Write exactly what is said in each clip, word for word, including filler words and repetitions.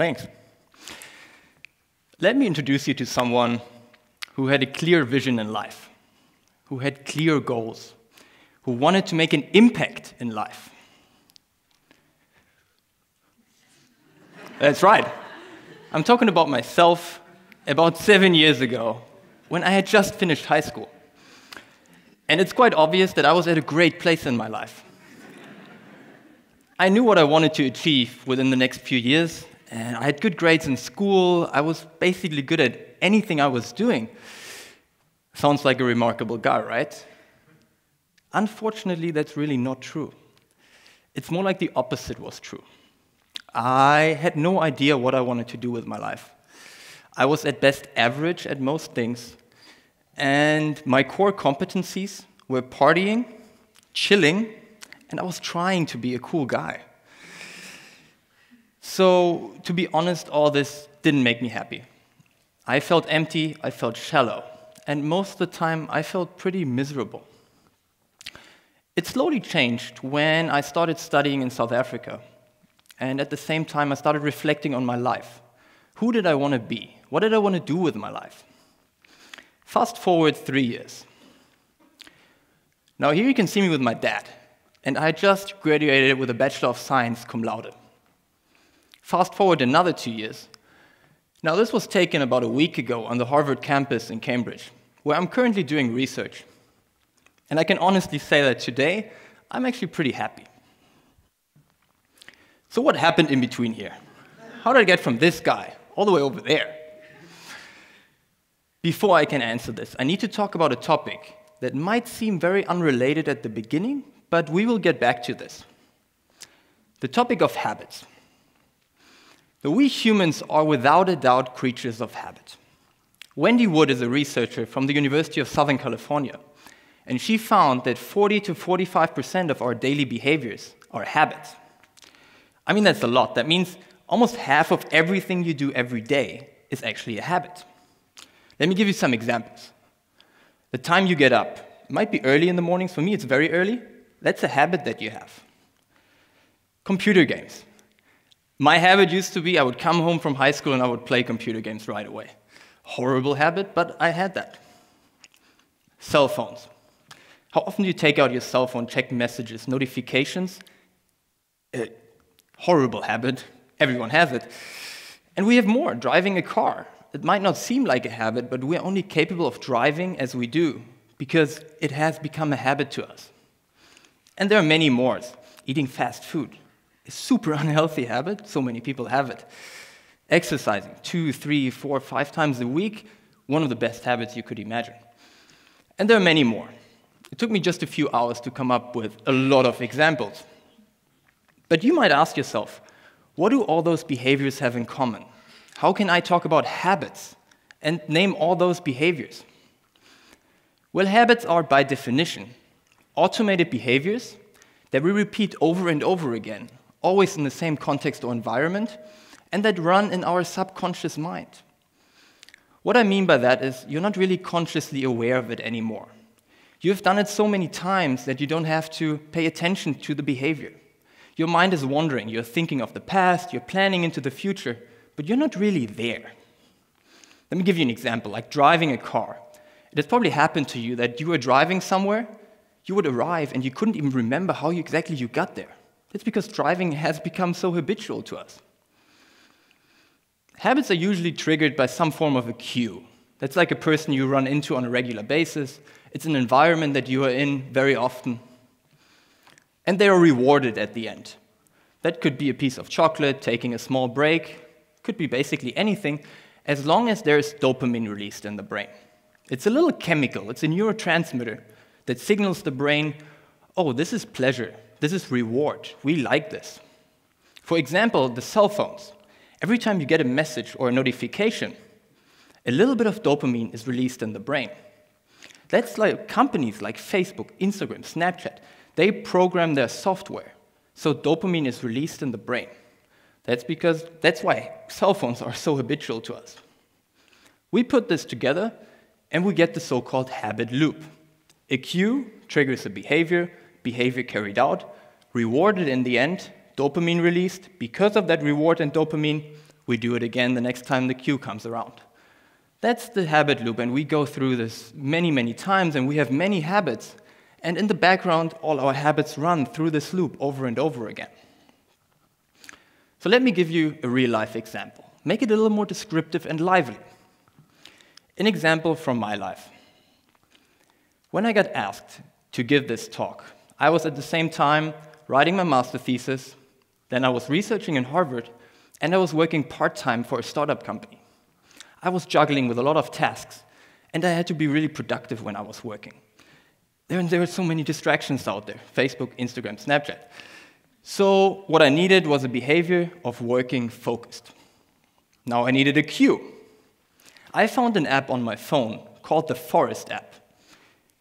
Thanks. Let me introduce you to someone who had a clear vision in life, who had clear goals, who wanted to make an impact in life. That's right. I'm talking about myself about seven years ago, when I had just finished high school. And it's quite obvious that I was at a great place in my life. I knew what I wanted to achieve within the next few years, and I had good grades in school. I was basically good at anything I was doing. Sounds like a remarkable guy, right? Unfortunately, that's really not true. It's more like the opposite was true. I had no idea what I wanted to do with my life. I was at best average at most things, and my core competencies were partying, chilling, and I was trying to be a cool guy. So, to be honest, all this didn't make me happy. I felt empty, I felt shallow, and most of the time I felt pretty miserable. It slowly changed when I started studying in South Africa, and at the same time I started reflecting on my life. Who did I want to be? What did I want to do with my life? Fast forward three years. Now here you can see me with my dad, and I just graduated with a Bachelor of Science cum laude. Fast forward another two years. Now this was taken about a week ago on the Harvard campus in Cambridge, where I'm currently doing research. And I can honestly say that today, I'm actually pretty happy. So what happened in between here? How did I get from this guy all the way over there? Before I can answer this, I need to talk about a topic that might seem very unrelated at the beginning, but we will get back to this. The topic of habits. But we humans are without a doubt creatures of habit. Wendy Wood is a researcher from the University of Southern California, and she found that forty to forty-five percent of our daily behaviors are habits. I mean, that's a lot. That means almost half of everything you do every day is actually a habit. Let me give you some examples. The time you get up, it might be early in the mornings. For me, it's very early. That's a habit that you have. Computer games. My habit used to be I would come home from high school and I would play computer games right away. Horrible habit, but I had that. Cell phones. How often do you take out your cell phone, check messages, notifications? A horrible habit. Everyone has it. And we have more. Driving a car. It might not seem like a habit, but we're only capable of driving as we do, because it has become a habit to us. And there are many more. Eating fast food. A super unhealthy habit, so many people have it. Exercising two, three, four, five times a week, one of the best habits you could imagine. And there are many more. It took me just a few hours to come up with a lot of examples. But you might ask yourself, what do all those behaviors have in common? How can I talk about habits and name all those behaviors? Well, habits are, by definition, automated behaviors that we repeat over and over again, always in the same context or environment, and that run in our subconscious mind. What I mean by that is you're not really consciously aware of it anymore. You've done it so many times that you don't have to pay attention to the behavior. Your mind is wandering, you're thinking of the past, you're planning into the future, but you're not really there. Let me give you an example, like driving a car. It has probably happened to you that you were driving somewhere, you would arrive and you couldn't even remember how you exactly you got there. It's because driving has become so habitual to us. Habits are usually triggered by some form of a cue. That's like a person you run into on a regular basis. It's an environment that you are in very often. And they are rewarded at the end. That could be a piece of chocolate, taking a small break, could be basically anything, as long as there is dopamine released in the brain. It's a little chemical, it's a neurotransmitter that signals the brain, oh, this is pleasure. This is reward. We like this. For example, the cell phones. Every time you get a message or a notification, a little bit of dopamine is released in the brain. That's like companies like Facebook, Instagram, Snapchat. They program their software, so dopamine is released in the brain. That's because that's why cell phones are so habitual to us. We put this together, and we get the so-called habit loop. A cue triggers a behavior, behavior carried out, rewarded in the end, dopamine released. Because of that reward and dopamine, We do it again the next time the cue comes around. That's the habit loop, and we go through this many, many times, and we have many habits. And in the background, all our habits run through this loop over and over again. So let me give you a real-life example. Make it a little more descriptive and lively. An example from my life. When I got asked to give this talk, I was at the same time writing my master thesis, then I was researching in Harvard, and I was working part-time for a startup company. I was juggling with a lot of tasks, and I had to be really productive when I was working. And there were so many distractions out there, Facebook, Instagram, Snapchat. So what I needed was a behavior of working focused. Now I needed a cue. I found an app on my phone called the Forest app.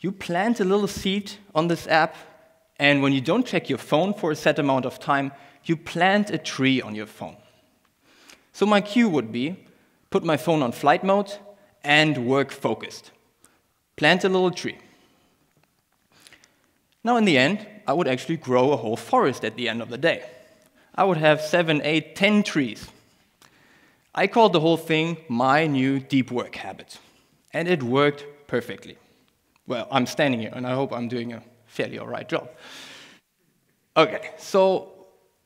You plant a little seed on this app, and when you don't check your phone for a set amount of time, you plant a tree on your phone. So my cue would be, put my phone on flight mode and work focused. Plant a little tree. Now in the end, I would actually grow a whole forest at the end of the day. I would have seven, eight, ten trees. I called the whole thing my new deep work habit, and it worked perfectly. Well, I'm standing here, and I hope I'm doing a fairly all right job. Okay, so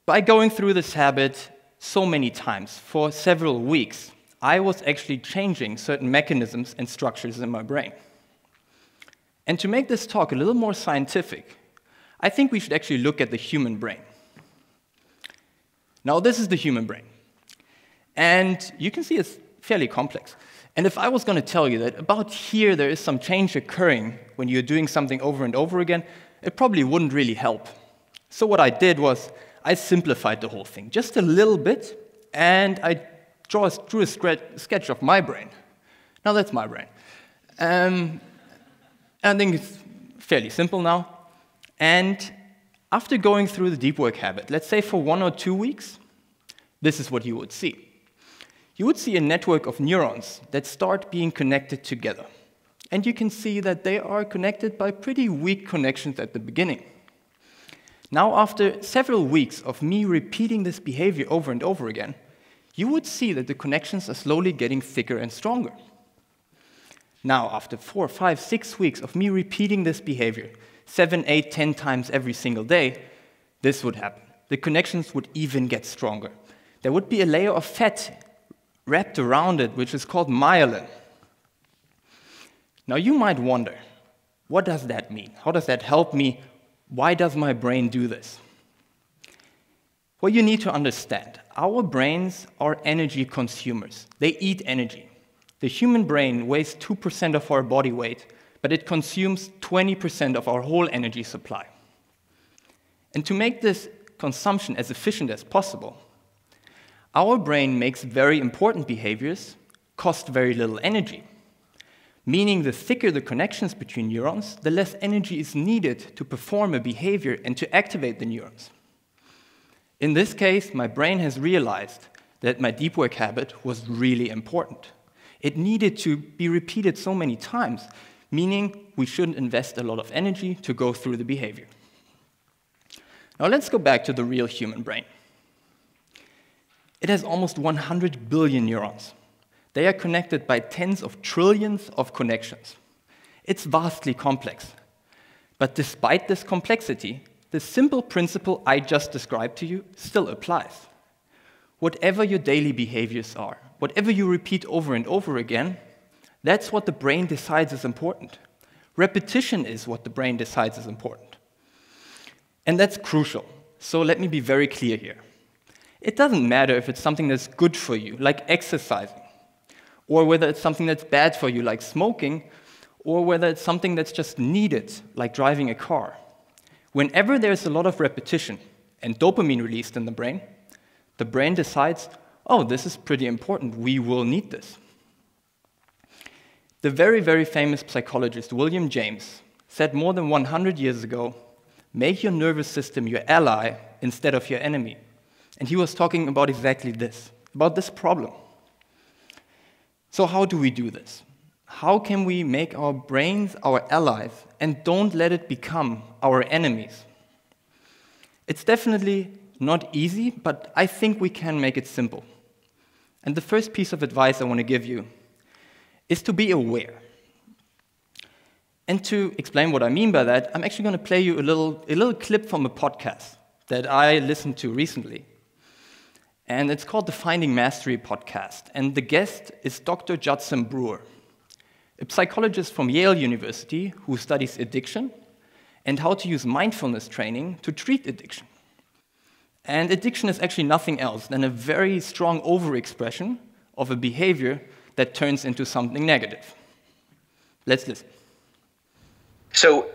by going through this habit so many times for several weeks, I was actually changing certain mechanisms and structures in my brain. And to make this talk a little more scientific, I think we should actually look at the human brain. Now, this is the human brain. And you can see it's fairly complex. And if I was going to tell you that about here there is some change occurring when you're doing something over and over again, it probably wouldn't really help. So what I did was I simplified the whole thing just a little bit, and I drew a sketch of my brain. Now, that's my brain. Um, I think it's fairly simple now. And after going through the deep work habit, let's say for one or two weeks, this is what you would see. You would see a network of neurons that start being connected together. And you can see that they are connected by pretty weak connections at the beginning. Now, after several weeks of me repeating this behavior over and over again, you would see that the connections are slowly getting thicker and stronger. Now, after four, five, six weeks of me repeating this behavior, seven, eight, ten times every single day, this would happen. The connections would even get stronger. There would be a layer of fat wrapped around it, which is called myelin. Now, you might wonder, what does that mean? How does that help me? Why does my brain do this? Well, you need to understand, our brains are energy consumers. They eat energy. The human brain weighs two percent of our body weight, but it consumes twenty percent of our whole energy supply. And to make this consumption as efficient as possible, our brain makes very important behaviors cost very little energy, meaning the thicker the connections between neurons, the less energy is needed to perform a behavior and to activate the neurons. In this case, my brain has realized that my deep work habit was really important. It needed to be repeated so many times, meaning we shouldn't invest a lot of energy to go through the behavior. Now, let's go back to the real human brain. It has almost one hundred billion neurons. They are connected by tens of trillions of connections. It's vastly complex. But despite this complexity, the simple principle I just described to you still applies. Whatever your daily behaviors are, whatever you repeat over and over again, that's what the brain decides is important. Repetition is what the brain decides is important. And that's crucial. So let me be very clear here. It doesn't matter if it's something that's good for you, like exercising, or whether it's something that's bad for you, like smoking, or whether it's something that's just needed, like driving a car. Whenever there's a lot of repetition and dopamine released in the brain, the brain decides, oh, this is pretty important, we will need this. The very, very famous psychologist William James said more than one hundred years ago, make your nervous system your ally instead of your enemy. And he was talking about exactly this, about this problem. So how do we do this? How can we make our brains our allies and don't let it become our enemies? It's definitely not easy, but I think we can make it simple. And the first piece of advice I want to give you is to be aware. And to explain what I mean by that, I'm actually going to play you a little, a little clip from a podcast that I listened to recently. And it's called the Finding Mastery podcast. And the guest is Doctor Judson Brewer, a psychologist from Yale University who studies addiction and how to use mindfulness training to treat addiction. And addiction is actually nothing else than a very strong overexpression of a behavior that turns into something negative. Let's listen. So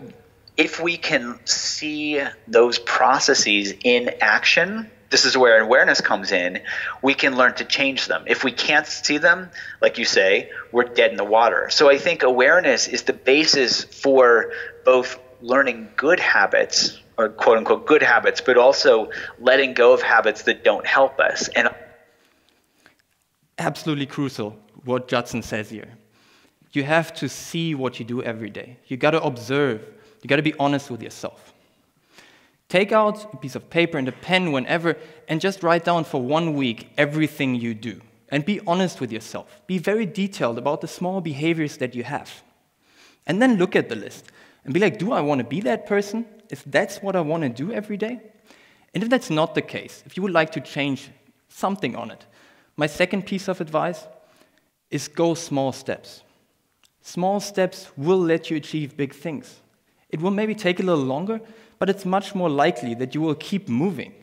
if we can see those processes in action, this is where awareness comes in, we can learn to change them. If we can't see them, like you say, we're dead in the water. So I think awareness is the basis for both learning good habits, or quote-unquote good habits, but also letting go of habits that don't help us. And absolutely crucial, what Judson says here. You have to see what you do every day. You got to observe. You got to be honest with yourself. Take out a piece of paper and a pen whenever, and just write down for one week everything you do. And be honest with yourself. Be very detailed about the small behaviors that you have. And then look at the list and be like, do I want to be that person? If that's what I want to do every day? And if that's not the case, if you would like to change something on it, my second piece of advice is go small steps. Small steps will let you achieve big things. It will maybe take a little longer, but it's much more likely that you will keep moving.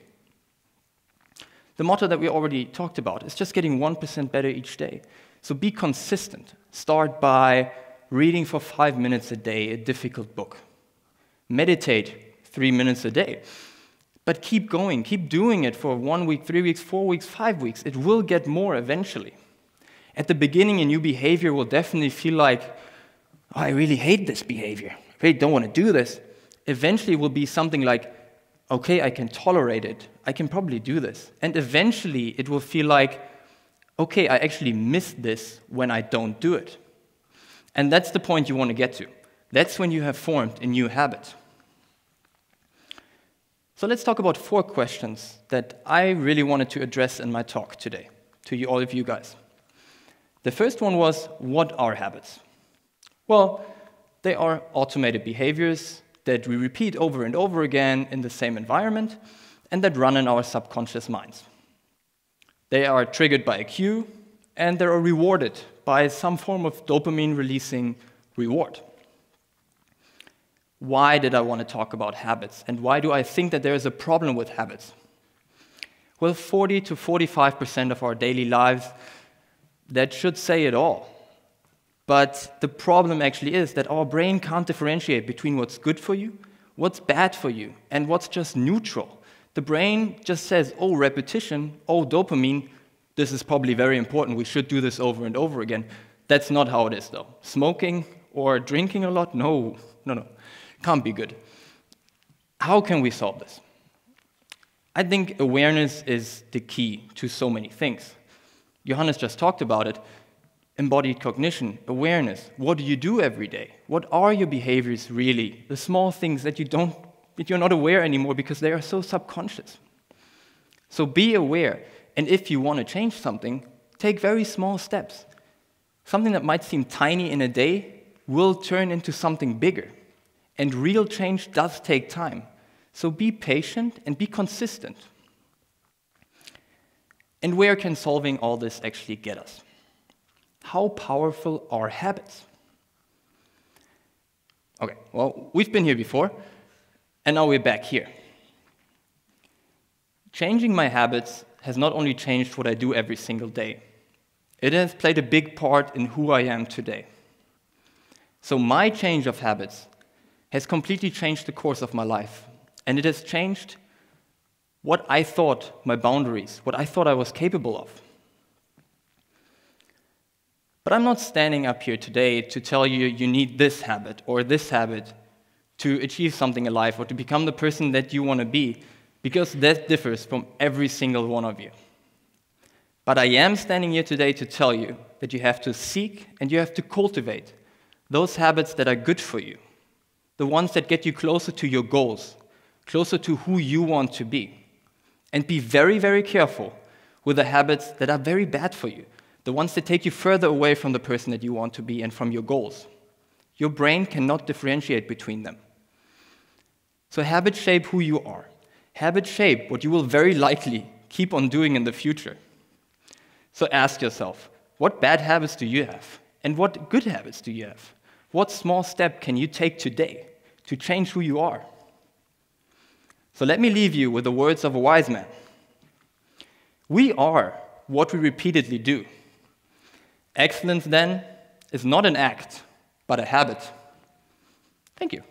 The motto that we already talked about is just getting one percent better each day. So be consistent. Start by reading for five minutes a day a difficult book. Meditate three minutes a day. But keep going. Keep doing it for one week, three weeks, four weeks, five weeks. It will get more eventually. At the beginning, a new behavior will definitely feel like, oh, I really hate this behavior. I really don't want to do this. Eventually, it will be something like, okay, I can tolerate it. I can probably do this. And eventually, it will feel like, okay, I actually miss this when I don't do it. And that's the point you want to get to. That's when you have formed a new habit. So let's talk about four questions that I really wanted to address in my talk today to you, all of you guys. The first one was, what are habits? Well, they are automated behaviors that we repeat over and over again in the same environment and that run in our subconscious minds. They are triggered by a cue and they are rewarded by some form of dopamine-releasing reward. Why did I want to talk about habits? And why do I think that there is a problem with habits? Well, forty to forty-five percent of our daily lives, that should say it all. But the problem actually is that our brain can't differentiate between what's good for you, what's bad for you, and what's just neutral. The brain just says, oh, repetition, oh, dopamine, this is probably very important. We should do this over and over again. That's not how it is, though. Smoking or drinking a lot? No, no, no. Can't be good. How can we solve this? I think awareness is the key to so many things. Johannes just talked about it. Embodied cognition, awareness. What do you do every day? What are your behaviors really? The small things that you don't, that you're not aware anymore because they are so subconscious. So be aware. And if you want to change something, take very small steps. Something that might seem tiny in a day will turn into something bigger. And real change does take time. So be patient and be consistent. And where can solving all this actually get us? How powerful are habits? Okay, well, we've been here before, and now we're back here. Changing my habits has not only changed what I do every single day. It has played a big part in who I am today. So my change of habits has completely changed the course of my life, and it has changed what I thought my boundaries, what I thought I was capable of. But I'm not standing up here today to tell you you need this habit or this habit to achieve something in life or to become the person that you want to be, because that differs from every single one of you. But I am standing here today to tell you that you have to seek and you have to cultivate those habits that are good for you, the ones that get you closer to your goals, closer to who you want to be. And be very, very careful with the habits that are very bad for you, the ones that take you further away from the person that you want to be and from your goals. Your brain cannot differentiate between them. So habits shape who you are. Habits shape what you will very likely keep on doing in the future. So ask yourself, what bad habits do you have? And what good habits do you have? What small step can you take today to change who you are? So let me leave you with the words of a wise man. We are what we repeatedly do. Excellence, then, is not an act, but a habit. Thank you.